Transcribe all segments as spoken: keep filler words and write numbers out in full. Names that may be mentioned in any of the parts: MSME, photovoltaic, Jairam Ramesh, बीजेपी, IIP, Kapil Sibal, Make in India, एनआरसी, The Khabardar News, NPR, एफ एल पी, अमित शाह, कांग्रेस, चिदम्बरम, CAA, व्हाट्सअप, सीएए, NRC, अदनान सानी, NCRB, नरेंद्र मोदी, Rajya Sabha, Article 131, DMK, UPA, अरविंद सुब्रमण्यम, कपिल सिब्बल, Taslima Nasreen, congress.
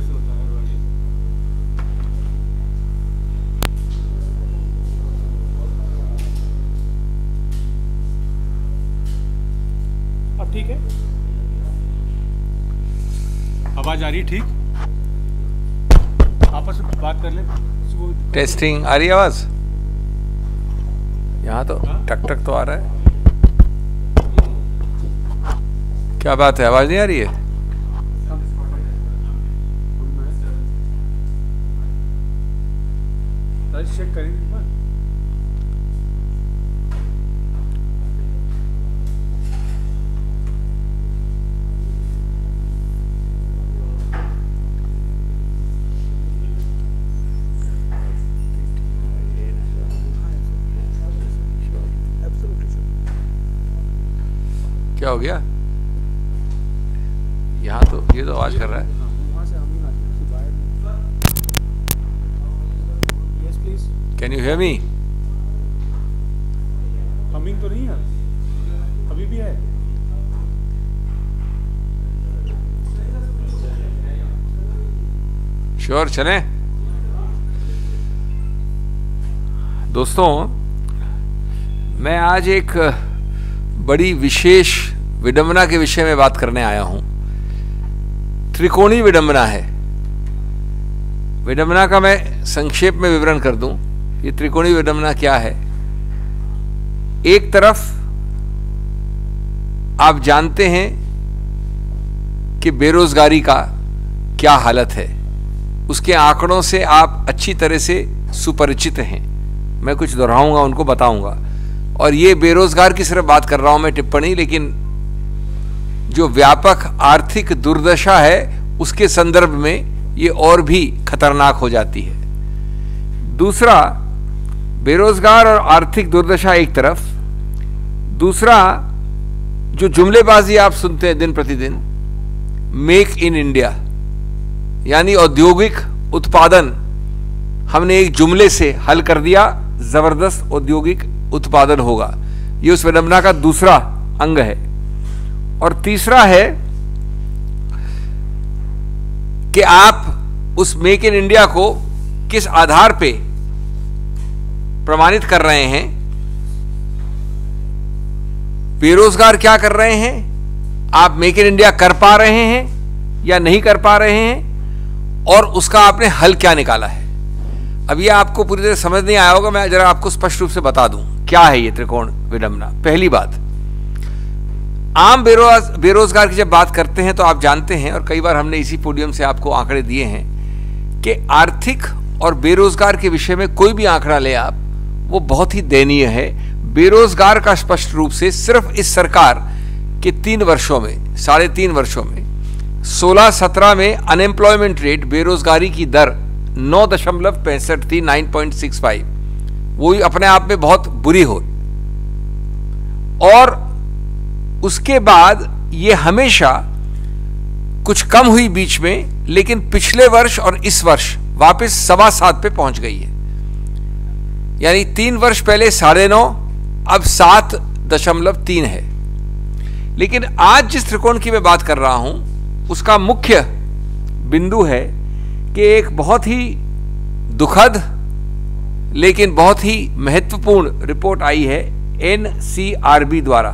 से होता है वाले। अब ठीक है, आवाज आ रही ठीक? आपस में बात कर ले। टेस्टिंग आ रही आवाज? यहाँ तो टक टक तो आ रहा है। क्या बात है, आवाज नहीं आ रही है? चेक करेंगे ना। क्या हो गया यहाँ तो? ये तो आवाज कर रहा है। Can you hear me? Coming तो नहीं है, अभी भी है। Sure, चले। दोस्तों, मैं आज एक बड़ी विशेष विडंबना के विषय में बात करने आया हूं। त्रिकोणी विडंबना है। विडंबना का मैं संक्षेप में विवरण कर दूं। ये त्रिकोणी विडंबना क्या है? एक तरफ आप जानते हैं कि बेरोजगारी का क्या हालत है, उसके आंकड़ों से आप अच्छी तरह से सुपरिचित हैं। मैं कुछ दोहराऊंगा, उनको बताऊंगा। और ये बेरोजगार की सिर्फ बात कर रहा हूं मैं, टिप्पणी, लेकिन जो व्यापक आर्थिक दुर्दशा है उसके संदर्भ में ये और भी खतरनाक हो जाती है। दूसरा, बेरोजगार और आर्थिक दुर्दशा एक तरफ, दूसरा जो जुमलेबाजी आप सुनते हैं दिन प्रतिदिन, मेक इन इंडिया, यानी औद्योगिक उत्पादन। हमने एक जुमले से हल कर दिया, जबरदस्त औद्योगिक उत्पादन होगा। ये उस विडंबना का दूसरा अंग है। और तीसरा है कि आप उस मेक इन इंडिया को किस आधार पे प्रमाणित कर रहे हैं, बेरोजगार क्या कर रहे हैं, आप मेक इन इंडिया कर पा रहे हैं या नहीं कर पा रहे हैं, और उसका आपने हल क्या निकाला है। अब यह आपको पूरी तरह समझ नहीं आया होगा, मैं जरा आपको स्पष्ट रूप से बता दूं क्या है ये त्रिकोण विडंबना। पहली बात, आम बेरोज बेरोजगार की जब बात करते हैं तो आप जानते हैं, और कई बार हमने इसी पोडियम से आपको आंकड़े दिए हैं कि आर्थिक और बेरोजगार के विषय में कोई भी आंकड़ा ले आप, वो बहुत ही दयनीय है। बेरोजगार का स्पष्ट रूप से सिर्फ इस सरकार के तीन वर्षों में, साढ़े तीन वर्षों में, सोलह सत्रह में अनएम्प्लॉयमेंट रेट, बेरोजगारी की दर नौ दशमलव पैंसठ थी, नाइन पॉइंट सिक्स फाइव, वो ही अपने आप में बहुत बुरी हो। और उसके बाद ये हमेशा कुछ कम हुई बीच में, लेकिन पिछले वर्ष और इस वर्ष वापस सवा सात पे पहुंच गई है। यानी तीन वर्ष पहले साढ़े नौ, अब सात दशमलव तीन है। लेकिन आज जिस त्रिकोण की मैं बात कर रहा हूं उसका मुख्य बिंदु है कि एक बहुत ही दुखद लेकिन बहुत ही महत्वपूर्ण रिपोर्ट आई है एन सी आर बी द्वारा।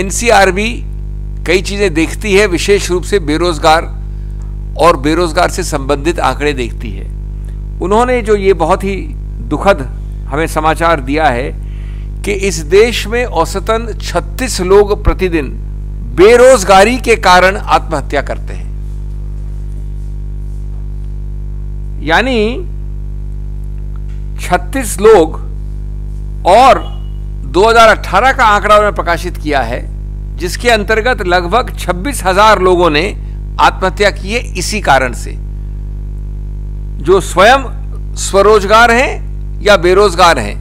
एन सी आर बी कई चीजें देखती है, विशेष रूप से बेरोजगार और बेरोजगार से संबंधित आंकड़े देखती है। उन्होंने जो ये बहुत ही दुखद हमें समाचार दिया है कि इस देश में औसतन छत्तीस लोग प्रतिदिन बेरोजगारी के कारण आत्महत्या करते हैं। यानी छत्तीस लोग, और दो हज़ार अठारह का आंकड़ा उन्होंने प्रकाशित किया है जिसके अंतर्गत लगभग छब्बीस हजार लोगों ने आत्महत्या किए इसी कारण से, जो स्वयं स्वरोजगार हैं या बेरोजगार हैं,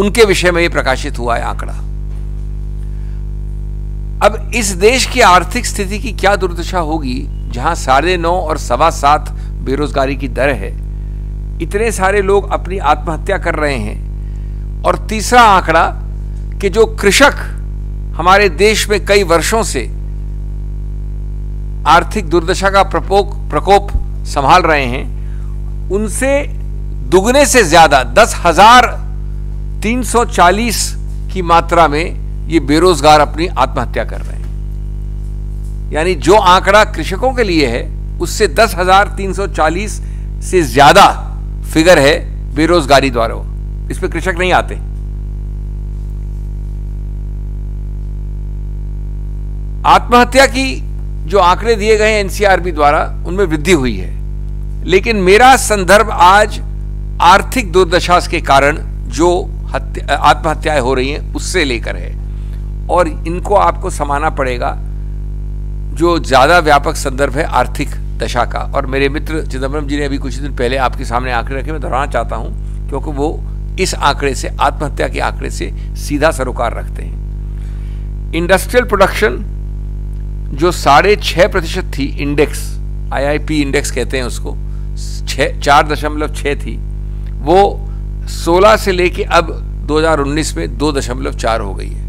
उनके विषय में यह प्रकाशित हुआ है आंकड़ा। अब इस देश की आर्थिक स्थिति की क्या दुर्दशा होगी जहां साढ़े नौ और सवा सात बेरोजगारी की दर है, इतने सारे लोग अपनी आत्महत्या कर रहे हैं। और तीसरा आंकड़ा कि जो कृषक हमारे देश में कई वर्षों से आर्थिक दुर्दशा का प्रकोप प्रकोप संभाल रहे हैं, उनसे दुगने से ज्यादा दस हजार तीन सौ चालीस की मात्रा में ये बेरोजगार अपनी आत्महत्या कर रहे हैं। यानी जो आंकड़ा कृषकों के लिए है उससे दस हजार तीन सौ चालीस से ज्यादा फिगर है बेरोजगारी द्वारा, इसमें कृषक नहीं आते। आत्महत्या की जो आंकड़े दिए गए एनसीआरबी द्वारा उनमें वृद्धि हुई है, लेकिन मेरा संदर्भ आज आर्थिक दुर्दशा के कारण जो आत्महत्याएं हो रही हैं उससे लेकर है, और इनको आपको समाना पड़ेगा। जो ज्यादा व्यापक संदर्भ है आर्थिक दशा का, और मेरे मित्र चिदम्बरम जी ने अभी कुछ दिन पहले आपके सामने आंकड़े रखे, मैं दोहराना चाहता हूं क्योंकि वो इस आंकड़े से, आत्महत्या के आंकड़े से सीधा सरोकार रखते हैं। इंडस्ट्रियल प्रोडक्शन जो साढ़े छः प्रतिशत थी, इंडेक्स आईआईपी इंडेक्स कहते हैं उसको, छः चार दशमलव छः थी, वो सोलह से लेके अब दो हज़ार उन्नीस में दो दशमलव चार हो गई है।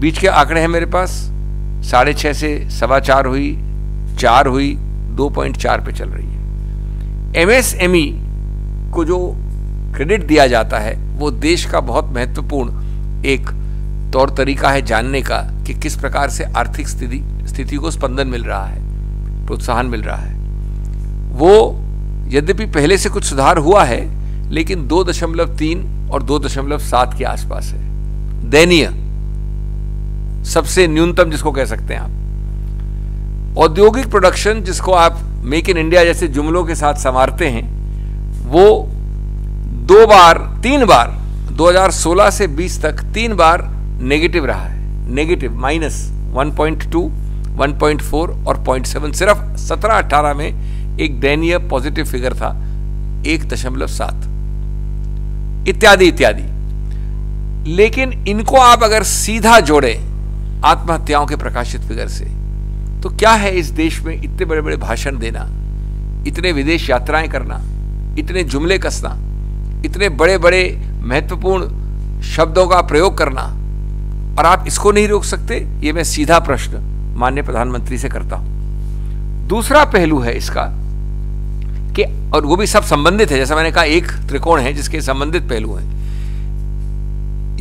बीच के आंकड़े हैं मेरे पास, साढ़े छः से सवा चार हुई, चार हुई, दो पॉइंट चार पे चल रही है। एमएसएमई को जो क्रेडिट दिया जाता है वो देश का बहुत महत्वपूर्ण एक तौर तरीका है जानने का कि किस प्रकार से आर्थिक स्थिति स्थिति को स्पंदन मिल रहा है, प्रोत्साहन मिल रहा है। वो यद्यपि पहले से कुछ सुधार हुआ है लेकिन दो दशमलव तीन और दो दशमलव सात के आसपास है, दयनीय, सबसे न्यूनतम जिसको कह सकते हैं आप। औद्योगिक प्रोडक्शन जिसको आप मेक इन इंडिया जैसे जुमलों के साथ संवारते हैं, वो दो बार तीन बार दो हज़ार सोलह से बीस तक तीन बार नेगेटिव रहा है, negative minus one point two, one point four और ज़ीरो पॉइंट सेवन। सिर्फ सत्रह अठारह में एक दैनीय पॉजिटिव फिगर था एक दशमलव सात, इत्यादि इत्यादि। लेकिन इनको आप अगर सीधा जोड़े आत्महत्याओं के प्रकाशित फिगर से, तो क्या है इस देश में इतने बड़े बड़े भाषण देना, इतने विदेश यात्राएं करना, इतने जुमले कसना, इतने बड़े बड़े महत्वपूर्ण शब्दों का प्रयोग करना, और आप इसको नहीं रोक सकते? ये मैं सीधा प्रश्न माननीय प्रधानमंत्री से करता हूं। दूसरा पहलू है इसका कि, और वो भी सब संबंधित है, जैसा मैंने कहा एक त्रिकोण है जिसके संबंधित पहलू हैं,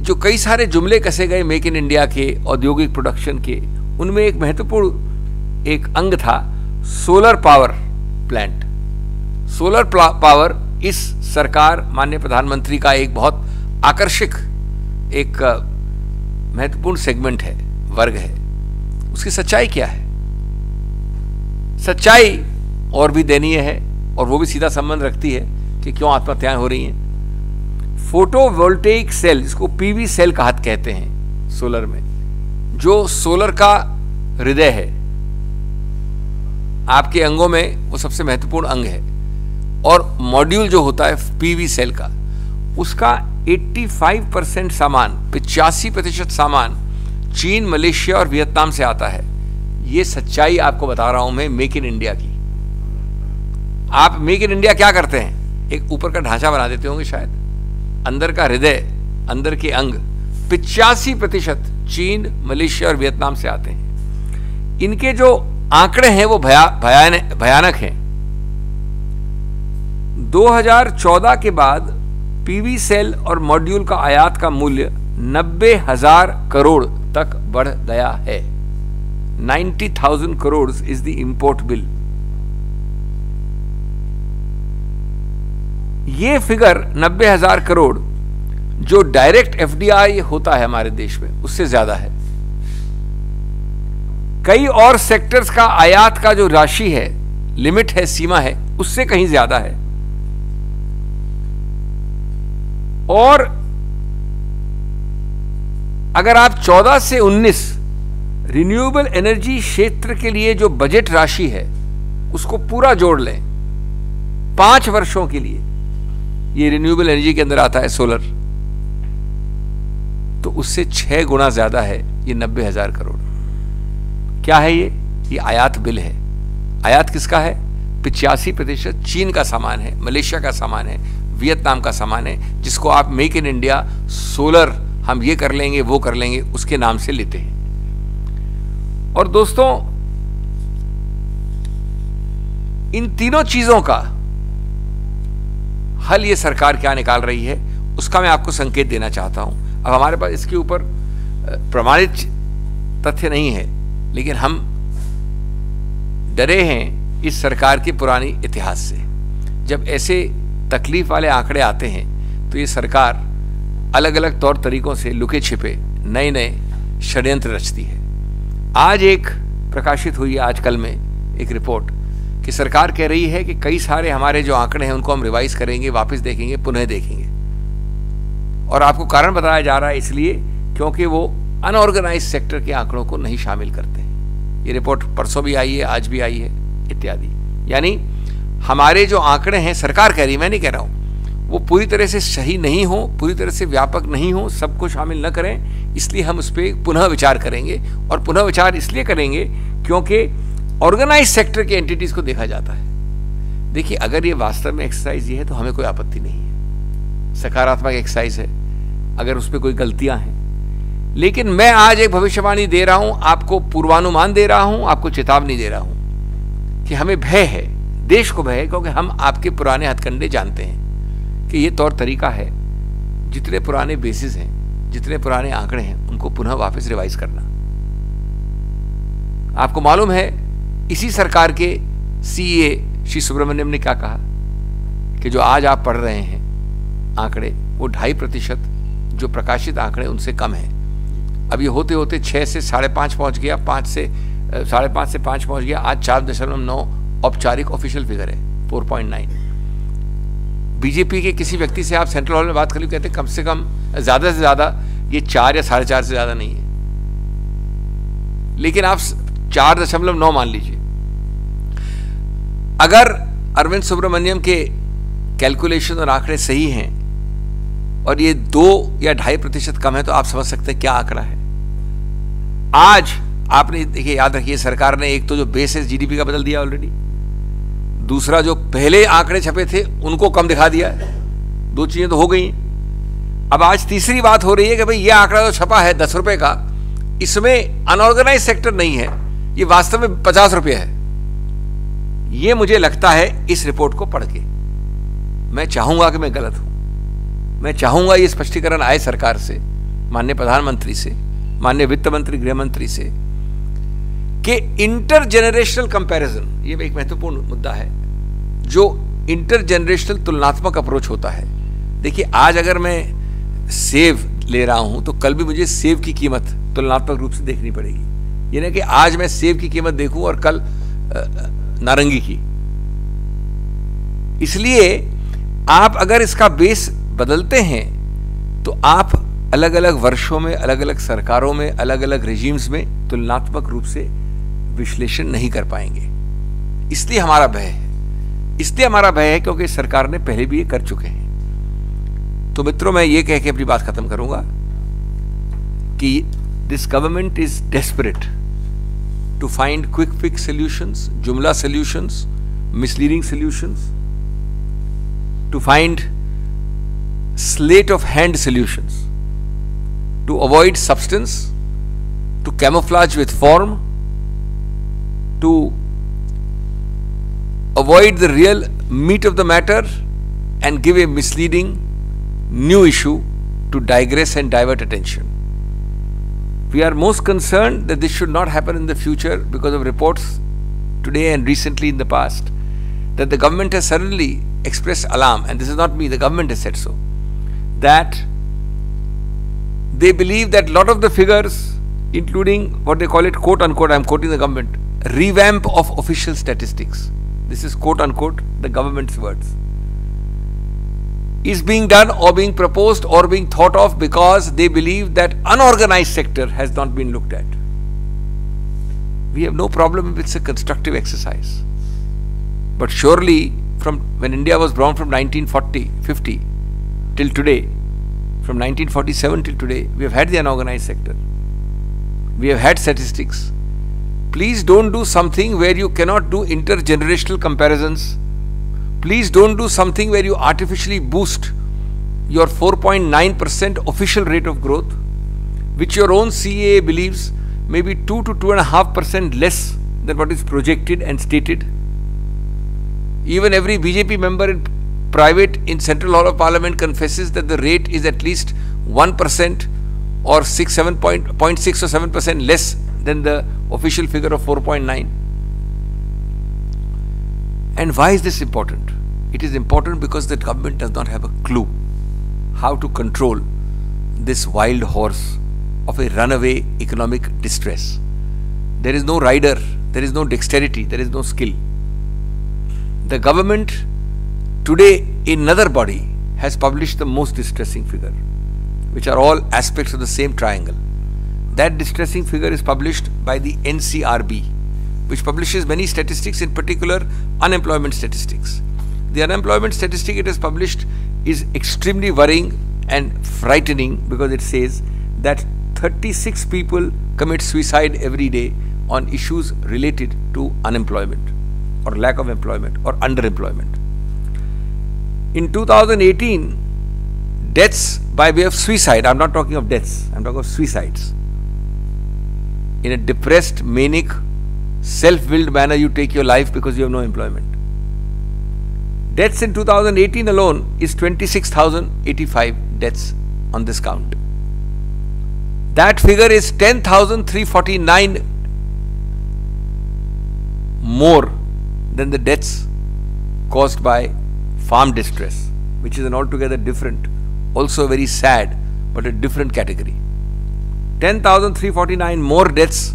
जो कई सारे जुमले कसे गए मेक इन इंडिया के, औद्योगिक प्रोडक्शन के, उनमें एक महत्वपूर्ण एक अंग था solar power plant. Solar power इस सरकार माननीय प्रधानमंत्री का एक बहुत आकर्षक एक महत्वपूर्ण सेगमेंट है, वर्ग है। उसकी सच्चाई क्या है? सच्चाई और भी दयनीय है, और वो भी सीधा संबंध रखती है कि क्यों आत्महत्याएं हो रही हैं। फोटोवोल्टेइक सेल, इसको पीवी सेल कहते कहते हैं सोलर में, जो सोलर का हृदय है, आपके अंगों में वो सबसे महत्वपूर्ण अंग है, और मॉड्यूल जो होता है पीवी सेल का, उसका पचासी परसेंट सामान, पिचासी प्रतिशत सामान चीन, मलेशिया और वियतनाम से आता है। ये सच्चाई आपको बता रहा हूं मैं मेक इन इंडिया की। आप मेक इन इंडिया क्या करते हैं? एक ऊपर का ढांचा बना देते होंगे शायद, अंदर का हृदय, अंदर के अंग पिचासी प्रतिशत चीन, मलेशिया और वियतनाम से आते हैं। इनके जो आंकड़े हैं वो भया, भयानक भयानक हैं। दो हज़ार चौदह के बाद पीवी सेल और मॉड्यूल का आयात का मूल्य नब्बे हजार करोड़ तक बढ़ गया है। नब्बे हज़ार crore is the import bill. ये फिगर नब्बे हज़ार करोड़ जो डायरेक्ट एफडीआई होता है हमारे देश में, उससे ज्यादा है। कई और सेक्टर्स का आयात का जो राशि है, लिमिट है, सीमा है, उससे कहीं ज्यादा है। और अगर आप चौदह से उन्नीस रिन्यूएबल एनर्जी क्षेत्र के लिए जो बजट राशि है उसको पूरा जोड़ लें पांच वर्षों के लिए, ये रिन्यूएबल एनर्जी के अंदर आता है सोलर, तो उससे छह गुना ज्यादा है ये नब्बे हजार करोड़। क्या है ये? ये आयात बिल है। आयात किसका है? पिचासी प्रतिशत चीन का सामान है, मलेशिया का सामान है, वियतनाम का सामान है, जिसको आप मेक इन इंडिया, सोलर, हम ये कर लेंगे वो कर लेंगे उसके नाम से लेते हैं। और दोस्तों इन तीनों चीजों का हल ये सरकार क्या निकाल रही है उसका मैं आपको संकेत देना चाहता हूं। अब हमारे पास इसके ऊपर प्रमाणित तथ्य नहीं है, लेकिन हम डरे हैं इस सरकार के पुराने इतिहास से। जब ऐसे तकलीफ वाले आंकड़े आते हैं तो ये सरकार अलग अलग तौर तरीकों से लुके छिपे नए नए षड्यंत्र रचती है। आज एक प्रकाशित हुई आजकल में एक रिपोर्ट कि सरकार कह रही है कि कई सारे हमारे जो आंकड़े हैं उनको हम रिवाइज करेंगे, वापस देखेंगे, पुनः देखेंगे, और आपको कारण बताया जा रहा है इसलिए क्योंकि वो अनऑर्गेनाइज सेक्टर के आंकड़ों को नहीं शामिल करते हैं। ये रिपोर्ट परसों भी आई है, आज भी आई है, इत्यादि। यानी हमारे जो आंकड़े हैं, सरकार कह रही, मैं नहीं कह रहा हूँ, वो पूरी तरह से सही नहीं हो, पूरी तरह से व्यापक नहीं हो, सबको शामिल न करें, इसलिए हम उस पर पुनः विचार करेंगे। और पुनः विचार इसलिए करेंगे क्योंकि ऑर्गेनाइज सेक्टर के एंटिटीज़ को देखा जाता है। देखिए, अगर ये वास्तव में एक्सरसाइज ये है तो हमें कोई आपत्ति नहीं है, सकारात्मक एक्सरसाइज है अगर उस पर कोई गलतियां हैं। लेकिन मैं आज एक भविष्यवाणी दे रहा हूं, आपको पूर्वानुमान दे रहा हूं, आपको चेतावनी दे रहा हूं कि हमें भय है, देश को भय है, क्योंकि हम आपके पुराने हथकंडे जानते हैं कि ये तौर तरीका है, जितने पुराने बेसिस हैं, जितने पुराने आंकड़े हैं, उनको पुनः वापस रिवाइज करना। आपको मालूम है इसी सरकार के सीए श्री सुब्रमण्यम ने क्या कहा कि जो आज आप पढ़ रहे हैं आंकड़े, वो ढाई प्रतिशत जो प्रकाशित आंकड़े उनसे कम हैं। अब ये होते होते छः से साढ़े पाँच पहुँच गया, पाँच से साढ़े पाँच से पाँच पहुँच गया, आज चार दशमलव नौ औपचारिक ऑफिशियल फिगर है, फोर पॉइंट नाइन। बीजेपी के किसी व्यक्ति से आप सेंट्रल हॉल में बात करिए, कहते हैं कम से कम, ज़्यादा से ज़्यादा ये चार या साढ़े चार से ज़्यादा नहीं है, लेकिन आप चार दशमलव नौ मान लीजिए। अगर अरविंद सुब्रमण्यम के कैलकुलेशन और आंकड़े सही हैं और ये दो या ढाई प्रतिशत कम है तो आप समझ सकते हैं क्या आंकड़ा है। आज आपने देखिए, याद रखिए, सरकार ने एक तो जो बेस है जीडीपी का बदल दिया ऑलरेडी, दूसरा जो पहले आंकड़े छपे थे उनको कम दिखा दिया, दो चीजें तो हो गई। अब आज तीसरी बात हो रही है कि भाई ये आंकड़ा जो छपा है दस रुपये का, इसमें अनऑर्गेनाइज सेक्टर नहीं है, ये वास्तव में पचास रुपये है। ये मुझे लगता है इस रिपोर्ट को पढ़ के, मैं चाहूंगा कि मैं गलत हूं, मैं चाहूंगा ये स्पष्टीकरण आए सरकार से, माननीय प्रधानमंत्री से, माननीय वित्त मंत्री, गृह मंत्री से, कि इंटर जनरेशनल कंपैरिजन, ये भी एक महत्वपूर्ण मुद्दा है, जो इंटर जनरेशनल तुलनात्मक अप्रोच होता है। देखिए, आज अगर मैं सेब ले रहा हूं तो कल भी मुझे सेब की कीमत तुलनात्मक रूप से देखनी पड़ेगी। ये नहीं कि आज मैं सेब की कीमत देखूं और कल नारंगी की। इसलिए आप अगर इसका बेस बदलते हैं तो आप अलग अलग वर्षों में, अलग अलग सरकारों में, अलग अलग रेजिम्स में तुलनात्मक रूप से विश्लेषण नहीं कर पाएंगे। इसलिए हमारा भय है, इसलिए हमारा भय है क्योंकि सरकार ने पहले भी ये कर चुके हैं। तो मित्रों, मैं ये कह के अपनी बात खत्म करूंगा कि this government is desperate to find quick fix solutions, jumla solutions, misleading solutions, to find sleight of hand solutions, to avoid substance, to camouflage with form, to avoid the real meat of the matter and give a misleading new issue to digress and divert attention. We are most concerned that this should not happen in the future because of reports today and recently in the past that the government has suddenly expressed alarm, and this is not me, the government has said so, that they believe that a lot of the figures, including what they call it, quote unquote, I am quoting the government, revamp of official statistics, this is quote unquote the government's words, is being done or being proposed or being thought of because they believe that unorganized sector has not been looked at. We have no problem if it's a constructive exercise, but surely from when India was born from nineteen forty fifty till today, from nineteen forty-seven till today, we have had the unorganized sector, we have had statistics. Please don't do something where you cannot do intergenerational comparisons. Please don't do something where you artificially boost your four point nine percent official rate of growth, which your own C A A believes may be two to two and a half percent less than what is projected and stated. Even every B J P member in private in Central Hall of Parliament confesses that the rate is at least one percent or six, seven point, point six or seven percent less than the official figure of four point nine. And why is this important? It is important because the government does not have a clue how to control this wild horse of a runaway economic distress. There is no rider, there is no dexterity, there is no skill. The government today, another body, has published the most distressing figure, which are all aspects of the same triangle. That distressing figure is published by the N C R B, which publishes many statistics, in particular unemployment statistics. The unemployment statistic it has published is extremely worrying and frightening, because it says that thirty-six people commit suicide every day on issues related to unemployment or lack of employment or underemployment. In two thousand eighteen, deaths by way of suicide, I'm not talking of deaths, I'm talking of suicides. In a depressed, manic, self-willed manner, you take your life because you have no employment. Deaths in two thousand eighteen alone is twenty-six thousand eighty-five deaths on this count. That figure is ten thousand three hundred forty-nine more than the deaths caused by farm distress, which is an altogether different, also very sad, but a different category. ten thousand three hundred forty-nine more deaths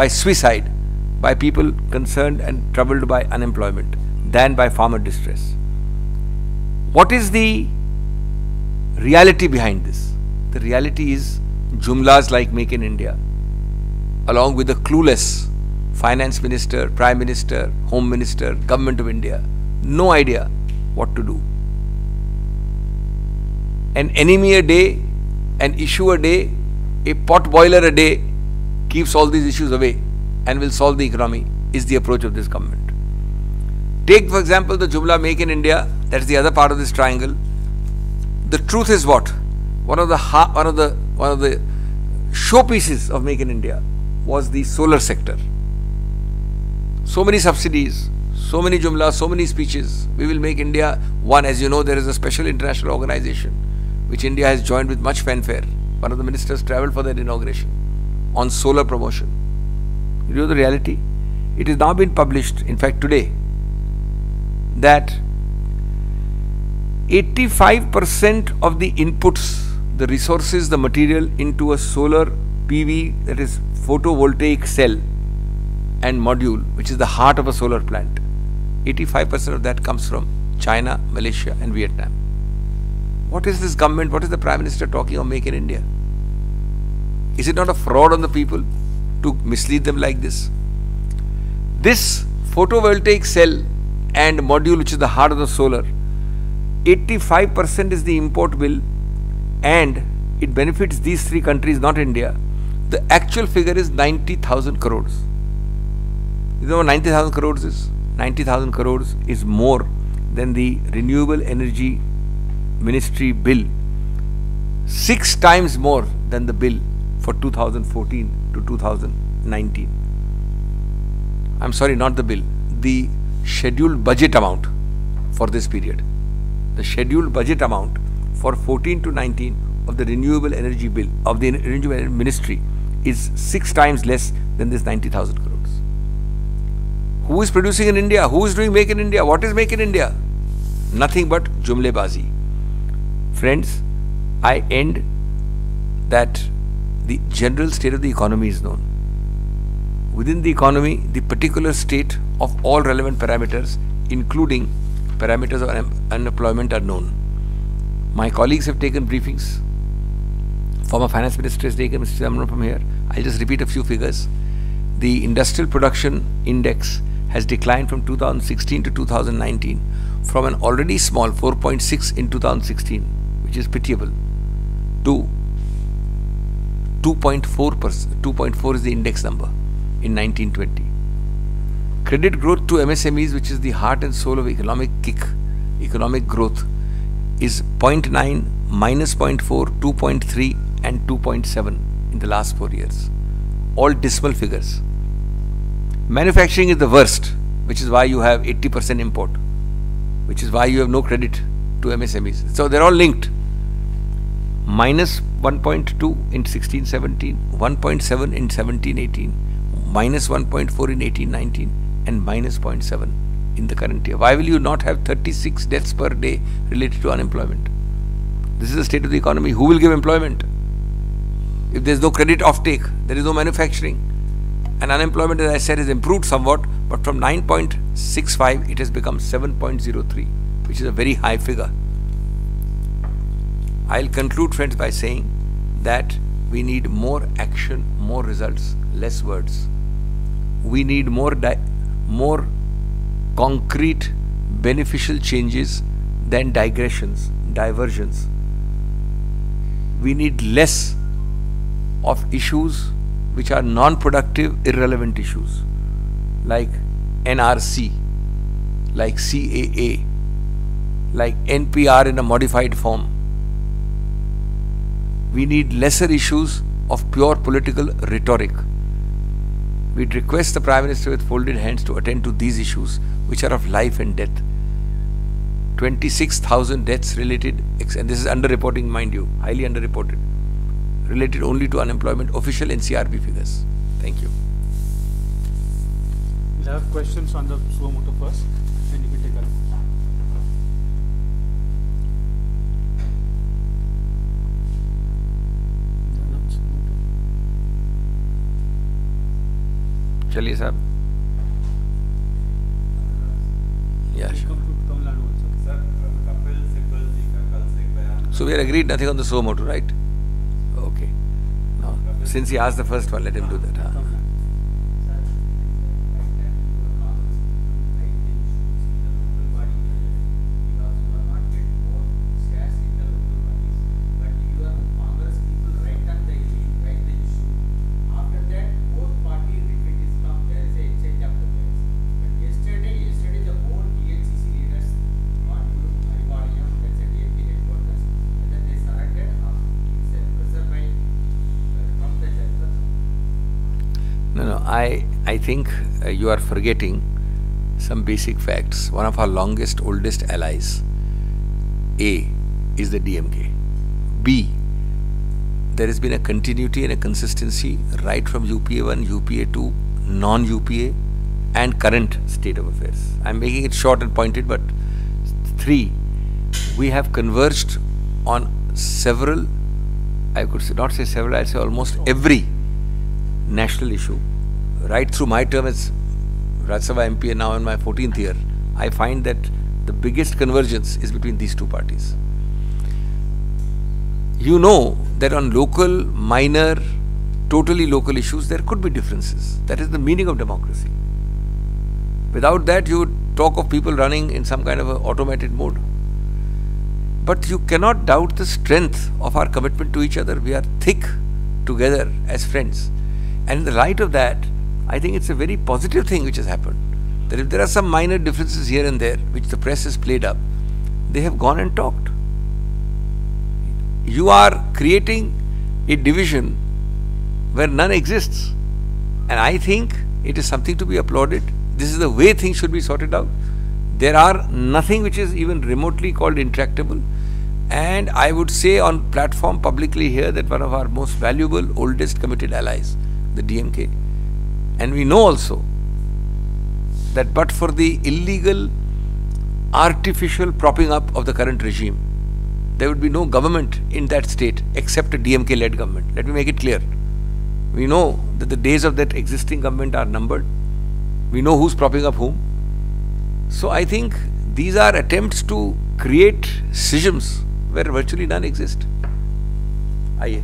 by suicide by people concerned and troubled by unemployment than by farmer distress. What is the reality behind this? The reality is jumlas like Make in India, along with the clueless finance minister, prime minister, home minister, government of India, no idea what to do. An enemy a day, an issue a day, a pot boiler a day keeps all these issues away and will solve the economy is the approach of this government. Take for example the jumla Make in India, that's the other part of this triangle. The truth is what? One of the ha one of the one of the showpieces of Make in India was the solar sector. So many subsidies, so many jumla, so many speeches. We will make India one. As you know, there is a special international organization which India has joined with much fanfare. One of the ministers travelled for that inauguration on solar promotion. You know the reality? It has now been published, in fact today, that eighty-five percent of the inputs, the resources, the material into a solar P V, that is photovoltaic cell and module, which is the heart of a solar plant, eighty-five percent of that comes from China, Malaysia and Vietnam. What is this government, what is the Prime Minister talking of Make in India? Is it not a fraud on the people to mislead them like this? This photovoltaic cell and module, which is the heart of the solar, eighty-five percent is the import bill and it benefits these three countries, not India. The actual figure is ninety thousand crores. You know what ninety thousand crores is? ninety thousand crores is more than the renewable energy ministry bill, six times more than the bill for two thousand fourteen to two thousand nineteen. I'm sorry, not the bill, the scheduled budget amount for this period. The scheduled budget amount for fourteen to nineteen of the renewable energy bill of the renewable energy ministry is six times less than this ninety thousand crores. Who is producing in India? Who is doing Make in India? What is Make in India? Nothing but jumlebazi. Friends, I end that the general state of the economy is known. Within the economy, the particular state of all relevant parameters, including parameters of un unemployment, are known. My colleagues have taken briefings. Former finance minister has taken, Mister Amran from here. I'll just repeat a few figures. The industrial production index has declined from two thousand sixteen to two thousand nineteen, from an already small four point six in two thousand sixteen, which is pitiable, to two point four is the index number in nineteen twenty. Credit growth to M S M Es, which is the heart and soul of economic kick, economic growth, is zero point nine, minus zero point four, two point three and two point seven in the last four years. All decimal figures. Manufacturing is the worst, which is why you have eighty percent import. which is why you have no credit to M S M Es. So they're all linked. Minus one point two in sixteen seventeen, one point seven in seventeen eighteen, minus one point four in eighteen nineteen, and minus zero point seven in the current year. Why will you not have thirty-six deaths per day related to unemployment? This is the state of the economy. Who will give employment? If there is no credit offtake, there is no manufacturing. And unemployment, as I said, has improved somewhat, but from nine point six five, it has become seven point zero three, which is a very high figure. I'll conclude, friends, by saying that we need more action, more results, less words. We need more, di more concrete, beneficial changes than digressions, diversions. We need less of issues which are non-productive, irrelevant issues like N R C, like C A A, like N P R in a modified form. We need lesser issues of pure political rhetoric. We'd request the Prime Minister with folded hands to attend to these issues which are of life and death. twenty-six thousand deaths related, and this is underreporting, mind you, highly underreported, related only to unemployment, official N C R B figures. Thank you. We'll have questions on the suo motu first, then you can take a look. Chaliye sir. Yeah, sure. Sir, Kapil Sibal ji ka kal se bayan. So we are agreed nothing on the suo motu, right? Okay. Now, since he asked the first one, let him do that. Huh? I, I think uh, you are forgetting some basic facts. One of our longest, oldest allies, A, is the D M K. B, there has been a continuity and a consistency right from U P A one, U P A two, non-U P A and current state of affairs. I am making it short and pointed, but three, we have converged on several, I could say, not say several, I'd say almost every national issue. Right through my term as Rajya Sabha M P and now in my fourteenth year, I find that the biggest convergence is between these two parties. You know that on local, minor, totally local issues, there could be differences. That is the meaning of democracy. Without that, you would talk of people running in some kind of an automated mode. But you cannot doubt the strength of our commitment to each other. We are thick together as friends. And in the light of that, I think it's a very positive thing which has happened, that if there are some minor differences here and there, which the press has played up, they have gone and talked. You are creating a division where none exists. And I think it is something to be applauded. This is the way things should be sorted out. There are nothing which is even remotely called intractable. And I would say on platform publicly here that one of our most valuable, oldest committed allies, the D M K, and we know also that but for the illegal, artificial propping up of the current regime, there would be no government in that state except a D M K-led government. Let me make it clear. We know that the days of that existing government are numbered. We know who's propping up whom. So I think these are attempts to create schisms where virtually none exist. Aye.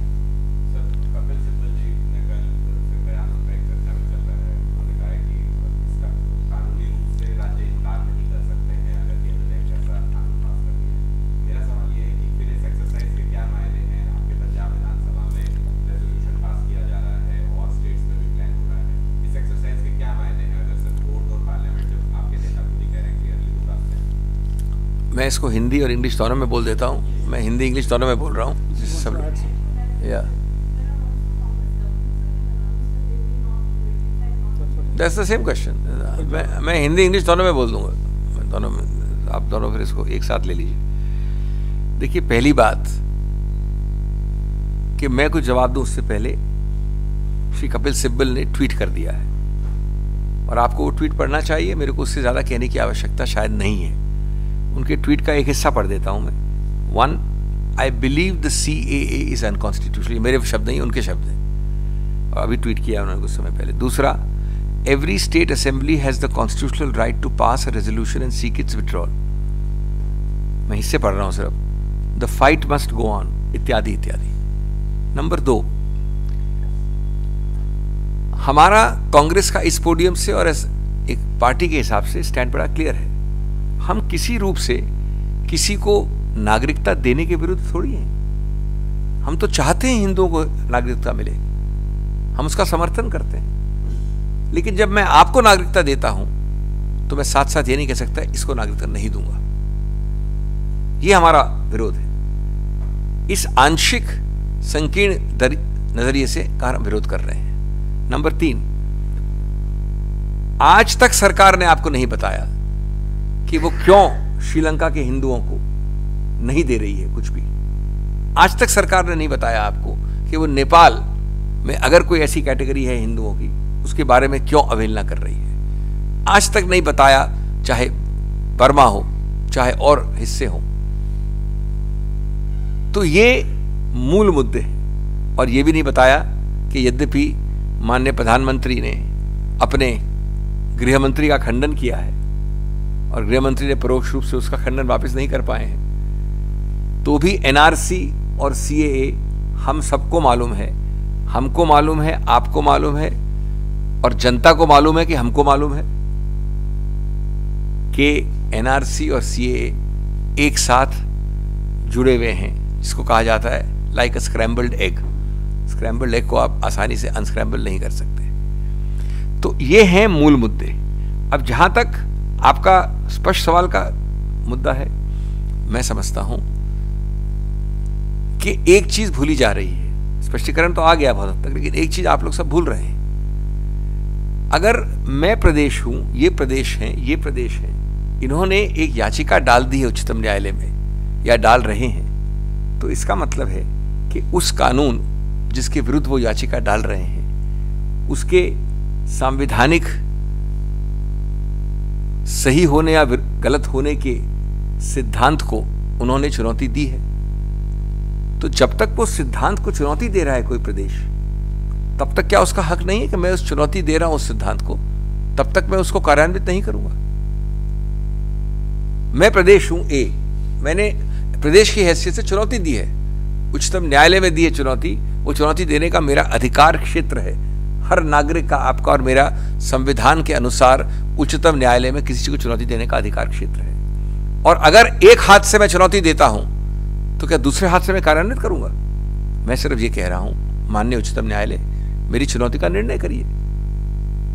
मैं इसको हिंदी और English दोनों में बोल देता हूँ. मैं Hindi English दोनों में बोल रहा हूँ. सब लोग या दैट्स द सेम क्वेश्चन. मैं मैं हिंदी इंग्लिश दोनों में बोल दूँगा. दोनों में आप दोनों फिर इसको एक साथ ले लीजिए। देखिए, पहली बात कि मैं कुछ जवाब दूं उससे पहले श्री कपिल सिब्बल ने ट्वीट कर दिया है और आपको वो ट्वीट पढ़ना चाहिए, मेरे को उससे ज़्यादा कहने की आवश्यकता शायद नहीं है। उनके ट्वीट का एक हिस्सा पढ़ देता हूं मैं। One, I believe the C A A is unconstitutional, मेरे शब्द नहीं उनके शब्द हैं, और अभी ट्वीट किया उन्होंने कुछ समय पहले। दूसरा, every state assembly has the constitutional right to pass a resolution and seek its withdrawal. मैं हिस्से पढ़ रहा हूँ सिर्फ। The fight must go on, इत्यादि इत्यादि। नंबर दो, हमारा कांग्रेस का इस पोडियम से और एक पार्टी के हिसाब से स्टैंड बड़ा क्लियर है। हम किसी रूप से किसी को नागरिकता देने के विरुद्ध थोड़ी हैं। हम तो चाहते हैं हिंदुओं को नागरिकता मिले, हम उसका समर्थन करते हैं। लेकिन जब मैं आपको नागरिकता देता हूं तो मैं साथ साथ ये नहीं कह सकता इसको नागरिकता नहीं दूंगा। ये हमारा विरोध है। इस आंशिक संकीर्ण नजरिए से हम विरोध कर रहे हैं। नंबर तीन, आज तक सरकार ने आपको नहीं बताया कि वो क्यों श्रीलंका के हिंदुओं को नहीं दे रही है कुछ भी। आज तक सरकार ने नहीं बताया आपको कि वो नेपाल में अगर कोई ऐसी कैटेगरी है हिंदुओं की, उसके बारे में क्यों अवहेलना कर रही है। आज तक नहीं बताया, चाहे बर्मा हो चाहे और हिस्से हो। तो ये मूल मुद्दे हैं। और ये भी नहीं बताया कि यद्यपि माननीय प्रधानमंत्री ने अपने गृह मंत्री का खंडन किया है और गृह मंत्री ने परोक्ष रूप से उसका खंडन वापस नहीं कर पाए हैं, तो भी एनआरसी और सीएए हम सबको मालूम है, हमको मालूम है, आपको मालूम है और जनता को मालूम है कि हमको मालूम है कि एनआरसी और सीएए एक साथ जुड़े हुए हैं, जिसको कहा जाता है like a scrambled egg. Scrambled egg को आप आसानी से अनस्क्रैम्बल नहीं कर सकते। तो ये हैं मूल मुद्दे। अब जहां तक आपका स्पष्ट सवाल का मुद्दा है, मैं समझता हूं कि एक चीज भूली जा रही है। स्पष्टीकरण तो आ गया बहुत हद तक, लेकिन एक चीज आप लोग सब भूल रहे हैं। अगर मैं प्रदेश हूं, ये प्रदेश हैं, ये प्रदेश हैं, इन्होंने एक याचिका डाल दी है उच्चतम न्यायालय में या डाल रहे हैं, तो इसका मतलब है कि उस कानून जिसके विरुद्ध वो याचिका डाल रहे हैं, उसके संवैधानिक सही होने या गलत होने के सिद्धांत को उन्होंने चुनौती दी है। तो जब तक वो सिद्धांत को चुनौती दे रहा है कोई प्रदेश, तब तक क्या उसका हक नहीं है कि मैं उस चुनौती दे रहा हूं उस सिद्धांत को, तब तक मैं उसको कार्यान्वित नहीं करूंगा। मैं प्रदेश हूं ए, मैंने प्रदेश की हैसियत से चुनौती दी है, उच्चतम न्यायालय में दी है चुनौती। वो चुनौती देने का मेरा अधिकार क्षेत्र है, हर नागरिक का, आपका और मेरा, संविधान के अनुसार उच्चतम न्यायालय में किसी को चुनौती देने का अधिकार क्षेत्र है। और अगर एक हाथ से मैं चुनौती देता हूं तो क्या दूसरे हाथ से मैं कार्यान्वित करूंगा? मैं सिर्फ ये कह रहा हूं, माननीय उच्चतम न्यायालय, मेरी चुनौती का निर्णय करिए।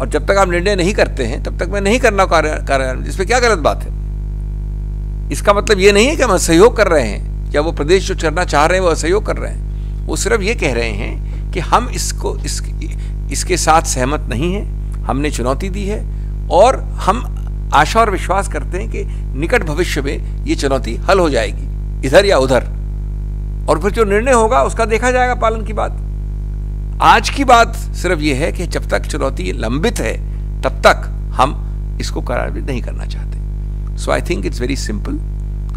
और जब तक आप निर्णय नहीं करते हैं तब तक मैं नहीं करना कार्यान्वित। इसमें क्या गलत बात है? इसका मतलब ये नहीं है कि हम असहयोग कर रहे हैं या वो प्रदेश जो करना चाह रहे हैं वो असहयोग कर रहे हैं। वो सिर्फ ये कह रहे हैं कि हम इसको इसके साथ सहमत नहीं है, हमने चुनौती दी है और हम आशा और विश्वास करते हैं कि निकट भविष्य में ये चुनौती हल हो जाएगी, इधर या उधर, और फिर जो निर्णय होगा उसका देखा जाएगा पालन की बात। आज की बात सिर्फ ये है कि जब तक चुनौती लंबित है तब तक हम इसको कार्यान्वित नहीं करना चाहते। So I think it's very simple.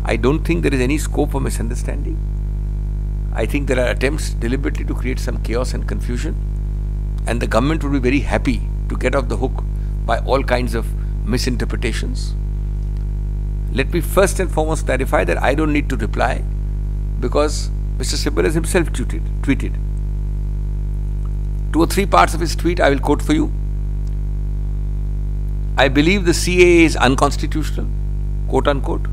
I don't think there is any scope for misunderstanding. I think there are attempts deliberately to create some chaos and confusion. And the government would be very happy to get off the hook by all kinds of misinterpretations. Let me first and foremost clarify that I don't need to reply because Mister Sibbal has himself tweeted. tweeted. Two or three parts of his tweet I will quote for you. I believe the C A A is unconstitutional, quote unquote.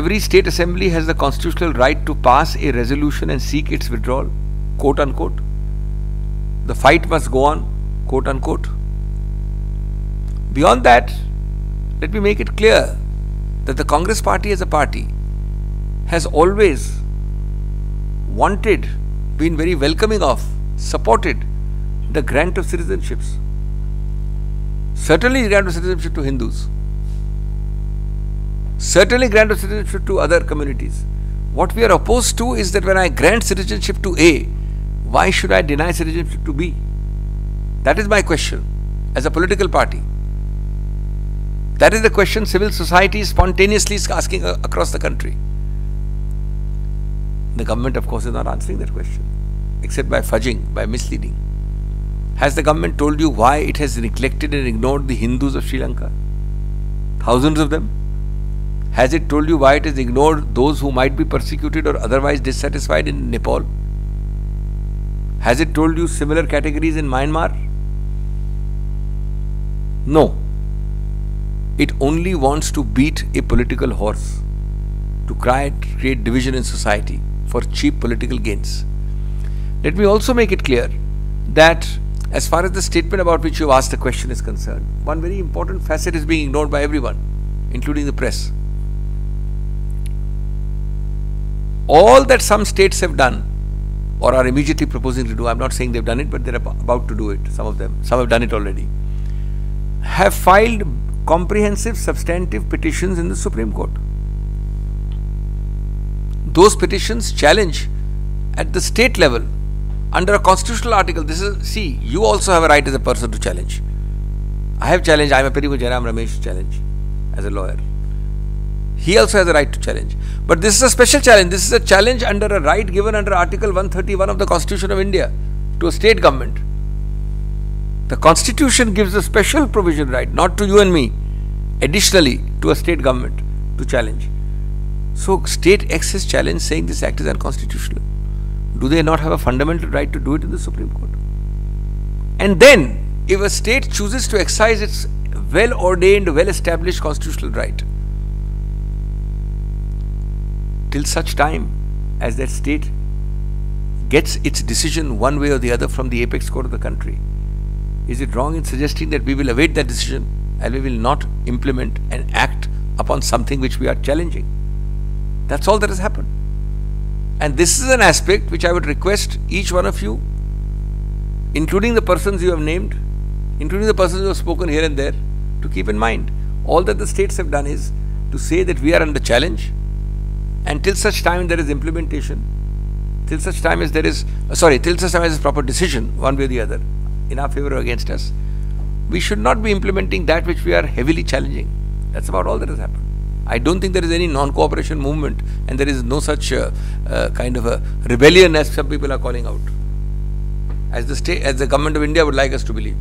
Every state assembly has the constitutional right to pass a resolution and seek its withdrawal, quote unquote. The fight must go on, quote unquote. Beyond that, let me make it clear that the Congress party as a party has always wanted, been very welcoming of, supported the grant of citizenships. Certainly the grant of citizenship to Hindus. certainly grant of citizenship to other communities. What we are opposed to is that when I grant citizenship to A, why should I deny citizenship to B? That is my question as a political party. That is the question civil society is spontaneously asking across the country. The government, of course, is not answering that question, except by fudging, by misleading. Has the government told you why it has neglected and ignored the Hindus of Sri Lanka? Thousands of them. Has it told you why it has ignored those who might be persecuted or otherwise dissatisfied in Nepal? Has it told you similar categories in Myanmar? No. It only wants to beat a political horse, to cry, create division in society for cheap political gains. Let me also make it clear that as far as the statement about which you asked the question is concerned, one very important facet is being ignored by everyone, including the press. All that some states have done or are immediately proposing to do, I'm not saying they've done it, but they're about to do it, some of them, some have done it already, have filed comprehensive substantive petitions in the Supreme Court. Those petitions challenge at the state level under a constitutional article. This is, see, you also have a right as a person to challenge. I have challenged, I am a Peribu Jairam Ramesh challenge as a lawyer. He also has a right to challenge. But this is a special challenge. This is a challenge under a right given under Article one thirty-one of the Constitution of India to a state government. The Constitution gives a special provision right, not to you and me, additionally to a state government to challenge. So state X has challenged saying this act is unconstitutional. Do they not have a fundamental right to do it in the Supreme Court? And then, if a state chooses to exercise its well-ordained, well-established constitutional right, till such time as that state gets its decision one way or the other from the apex court of the country, is it wrong in suggesting that we will await that decision and we will not implement and act upon something which we are challenging? That's all that has happened. And this is an aspect which I would request each one of you, including the persons you have named, including the persons who have spoken here and there, to keep in mind. All that the states have done is to say that we are under challenge, and till such time there is implementation, till such time as there is, sorry, till such time as there is proper decision, one way or the other, in our favor or against us, we should not be implementing that which we are heavily challenging. That's about all that has happened. I don't think there is any non-cooperation movement, and there is no such uh, uh, kind of a rebellion as some people are calling out, as the state, as the government of India would like us to believe.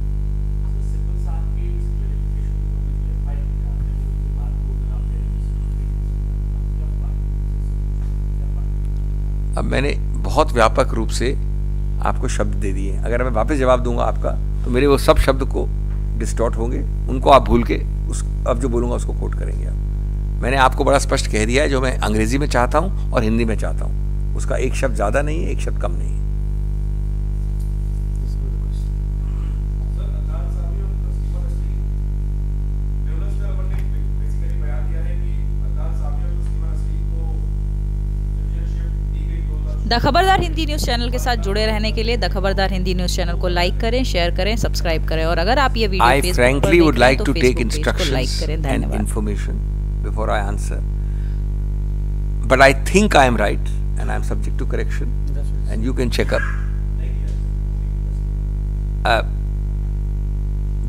अब मैंने बहुत व्यापक रूप से आपको शब्द दे दिए हैं। अगर मैं वापस जवाब दूंगा आपका, तो मेरे वो सब शब्द को डिस्टॉर्ट होंगे, उनको आप भूल के उस अब जो बोलूँगा उसको कोट करेंगे आप। मैंने आपको बड़ा स्पष्ट कह दिया है जो मैं अंग्रेजी में चाहता हूँ और हिंदी में चाहता हूँ। उसका एक शब्द ज़्यादा नहीं है, एक शब्द कम नहीं है। The Khabardar Hindi news channel के साथ जुड़े रहने के लिए the Khabardar Hindi news channel को लाइक करें, शेयर करें, सब्सक्राइब करें, और अगर आप ये वीडियो फेसबुक पर देखते हैं तो फेसबुक पेज को लाइक करें। धन्यवाद। Information before I answer, but I think I am right and I am subject to correction and you can check up.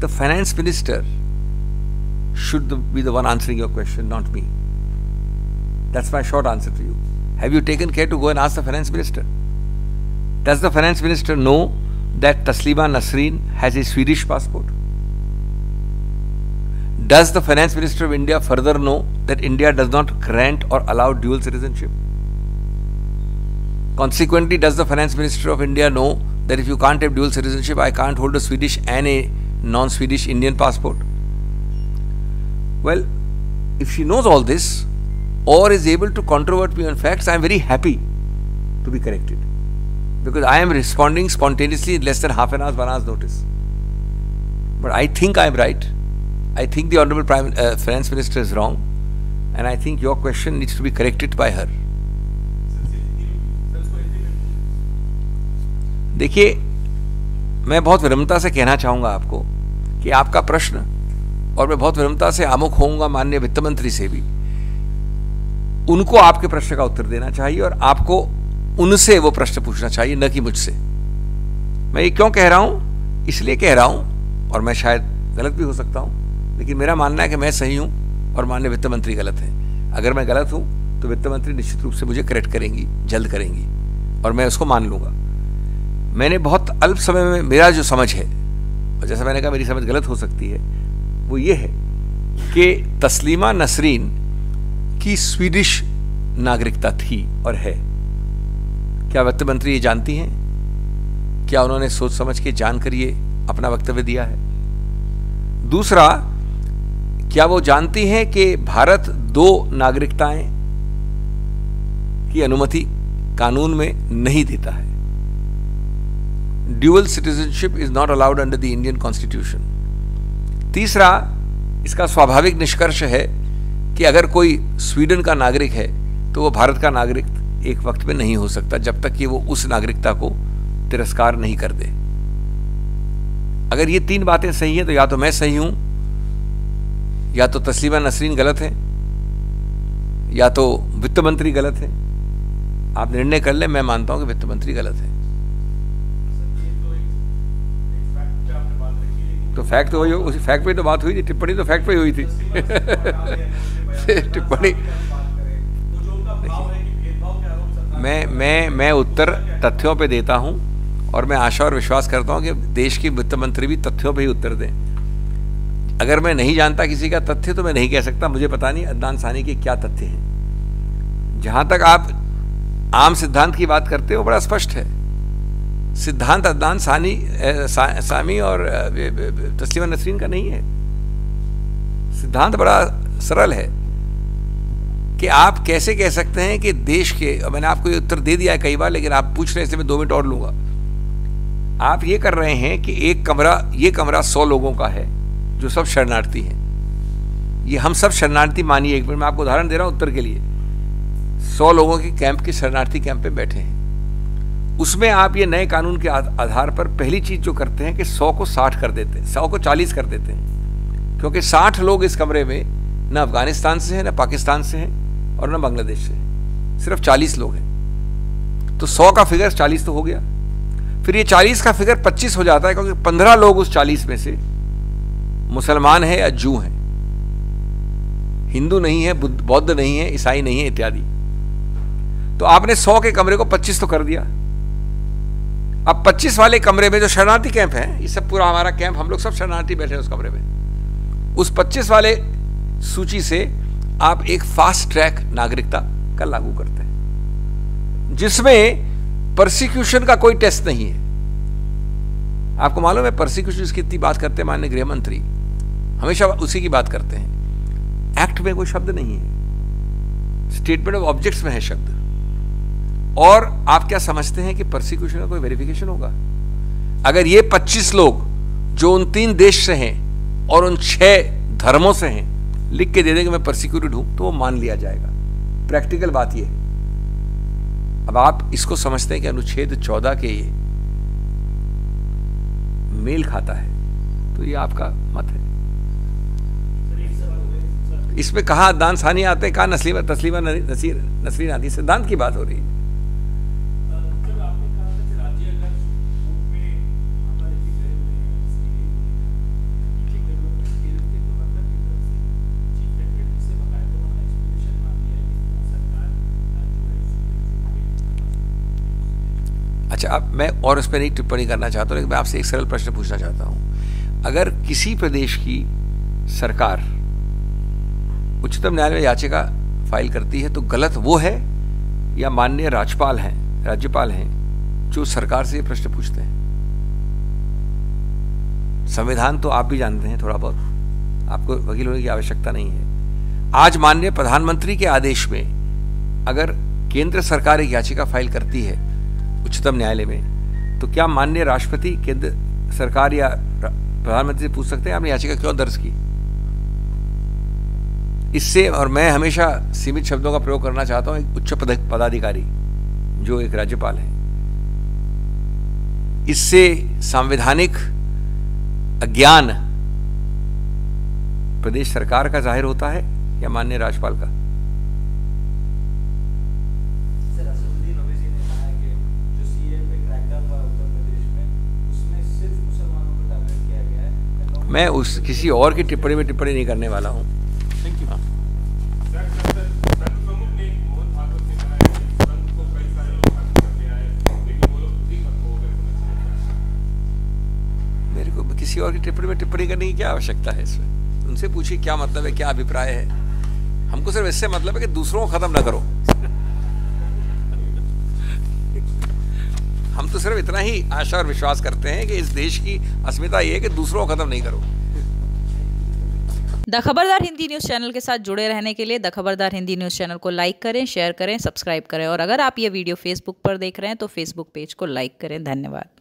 The finance minister should be the one answering your question, not me. That's my short answer to you. Have you taken care to go and ask the finance minister? Does the finance minister know that Taslima Nasreen has a Swedish passport? Does the finance minister of India further know that India does not grant or allow dual citizenship? Consequently, does the finance minister of India know that if you can't have dual citizenship, I can't hold a Swedish and a non-Swedish Indian passport? Well, if she knows all this, or is able to controvert me on facts, I am very happy to be corrected, because I am responding spontaneously in less than half an hour's, one hour's notice. But I think I am right. I think the Honourable Prime uh, Finance Minister is wrong, and I think your question needs to be corrected by her. देखिए, मैं बहुत विनम्रता से कहना चाहूँगा आपको कि आपका प्रश्न, और मैं बहुत विनम्रता से आमुख होऊंगा माननीय वित्त मंत्री से भी, उनको आपके प्रश्न का उत्तर देना चाहिए और आपको उनसे वो प्रश्न पूछना चाहिए, न कि मुझसे। मैं ये क्यों कह रहा हूँ, इसलिए कह रहा हूँ, और मैं शायद गलत भी हो सकता हूँ, लेकिन मेरा मानना है कि मैं सही हूँ और माननीय वित्त मंत्री गलत हैं। अगर मैं गलत हूँ तो वित्त मंत्री निश्चित रूप से मुझे करेक्ट करेंगी, जल्द करेंगी, और मैं उसको मान लूँगा। मैंने बहुत अल्प समय में, मेरा जो समझ है, और जैसा मैंने कहा मेरी समझ गलत हो सकती है, वो ये है कि तस्लीमा नसरीन की स्वीडिश नागरिकता थी और है। क्या वित्त मंत्री ये जानती हैं? क्या उन्होंने सोच समझ के, जानकर ये अपना वक्तव्य दिया है? दूसरा, क्या वो जानती हैं कि भारत दो नागरिकताएं की अनुमति कानून में नहीं देता है? Dual citizenship is not allowed under the Indian constitution. तीसरा, इसका स्वाभाविक निष्कर्ष है कि अगर कोई स्वीडन का नागरिक है तो वो भारत का नागरिक एक वक्त में नहीं हो सकता, जब तक कि वो उस नागरिकता को तिरस्कार नहीं कर दे। अगर ये तीन बातें सही हैं तो या तो मैं सही हूं, या तो तस्लीमा नसरीन गलत है, या तो वित्त मंत्री गलत है। आप निर्णय कर लें, मैं मानता हूं कि वित्त मंत्री गलत है। तो फैक्ट तो वही, उसी फैक्ट पे तो बात हुई थी, टिप्पणी तो फैक्ट पे हुई थी। टिप्पणी मैं मैं मैं उत्तर तथ्यों पे देता हूं, और मैं आशा और विश्वास करता हूं कि देश की वित्त मंत्री भी तथ्यों पे ही उत्तर दें। अगर मैं नहीं जानता किसी का तथ्य तो मैं नहीं कह सकता, मुझे पता नहीं अदनान सानी के क्या तथ्य हैं। जहां तक आप आम सिद्धांत की बात करते हो, बड़ा स्पष्ट है सिद्धांत अदनान सानी सा, सामी और तस्लीमा नसरीन का नहीं है। सिद्धांत बड़ा सरल है कि आप कैसे कह सकते हैं कि देश के, मैंने आपको ये उत्तर दे दिया है कई बार, लेकिन आप पूछ रहे हैं, इसलिए मैं दो मिनट और लूँगा। आप ये कर रहे हैं कि एक कमरा, ये कमरा सौ लोगों का है जो सब शरणार्थी हैं, ये हम सब शरणार्थी मानिए, एक मिनट मैं आपको उदाहरण दे रहा हूँ उत्तर के लिए। सौ लोगों के कैंप के शरणार्थी कैंप पे बैठे हैं, उसमें आप ये नए कानून के आधार पर पहली चीज़ जो करते हैं कि सौ को साठ कर देते हैं, सौ को चालीस कर देते हैं, क्योंकि साठ लोग इस कमरे में ना अफगानिस्तान से हैं, ना पाकिस्तान से हैं, और ना बांग्लादेश से हैं, सिर्फ चालीस लोग हैं। तो सौ का फिगर चालीस तो हो गया, फिर ये चालीस का फिगर पच्चीस हो जाता है, क्योंकि पंद्रह लोग उस चालीस में से मुसलमान हैं या जू हैं, हिंदू नहीं है, बौद्ध नहीं है, ईसाई नहीं है, इत्यादि। तो आपने सौ के कमरे को पच्चीस तो कर दिया। अब पच्चीस वाले कमरे में जो शरणार्थी कैंप है, ये सब पूरा हमारा कैंप, हम लोग सब शरणार्थी बैठे हैं उस कमरे में, उस पच्चीस वाले सूची से आप एक फास्ट ट्रैक नागरिकता का लागू करते हैं, जिसमें परसिक्यूशन का कोई टेस्ट नहीं है। आपको मालूम है परसिक्यूशन जिसकी इतनी बात करते हैं माननीय गृह मंत्री, हमेशा उसी की बात करते हैं, एक्ट में कोई शब्द नहीं है, स्टेटमेंट ऑफ ऑब्जेक्ट्स में है शब्द। और आप क्या समझते हैं कि परसिक्यूशन का कोई वेरिफिकेशन होगा? अगर ये पच्चीस लोग जो उन तीन देश से हैं और उन छह धर्मों से हैं लिख के दे दें कि मैं परसिक्यूटेड हूं, तो वो मान लिया जाएगा। प्रैक्टिकल बात ये है। अब आप इसको समझते हैं कि अनुच्छेद चौदह के ये मेल खाता है, तो ये आपका मत है। इसमें कहा अदनान सानी आते हैं, कहा नस्लीमा तस्लीमा नसरीन आती, सिद्धांत की बात हो रही है। अच्छा, अब मैं और उस पर नहीं टिप्पणी करना चाहता हूँ, लेकिन मैं आपसे एक सरल प्रश्न पूछना चाहता हूँ। अगर किसी प्रदेश की सरकार उच्चतम न्यायालय में याचिका फाइल करती है, तो गलत वो है या माननीय राज्यपाल हैं राज्यपाल हैं जो सरकार से ये प्रश्न पूछते हैं? संविधान तो आप भी जानते हैं थोड़ा बहुत, आपको वकील होने की आवश्यकता नहीं है। आज माननीय प्रधानमंत्री के आदेश में अगर केंद्र सरकार एक याचिका फाइल करती है उच्चतम न्यायालय में, तो क्या माननीय राष्ट्रपति केंद्र सरकार या प्रधानमंत्री से पूछ सकते हैं आपने याचिका क्यों दर्ज की? इससे, और मैं हमेशा सीमित शब्दों का प्रयोग करना चाहता हूं, एक उच्च पदाधिकारी जो एक राज्यपाल है, इससे संवैधानिक अज्ञान प्रदेश सरकार का जाहिर होता है या माननीय राज्यपाल का? मैं उस किसी और की टिप्पणी में टिप्पणी नहीं करने वाला हूँ। Thank you. मेरे को किसी और की टिप्पणी में टिप्पणी करने की क्या आवश्यकता है इसमें? उनसे पूछिए क्या मतलब है, क्या अभिप्राय है। हमको सिर्फ इससे मतलब है कि दूसरों को खत्म ना करो। हम तो सिर्फ इतना ही आशा और विश्वास करते हैं कि इस देश की अस्मिता ये है कि दूसरों को खत्म नहीं करो। The Khabardar Hindi news channel के साथ जुड़े रहने के लिए the Khabardar Hindi news channel को लाइक करें, शेयर करें, सब्सक्राइब करें और अगर आप ये वीडियो फेसबुक पर देख रहे हैं तो फेसबुक पेज को लाइक करें। धन्यवाद।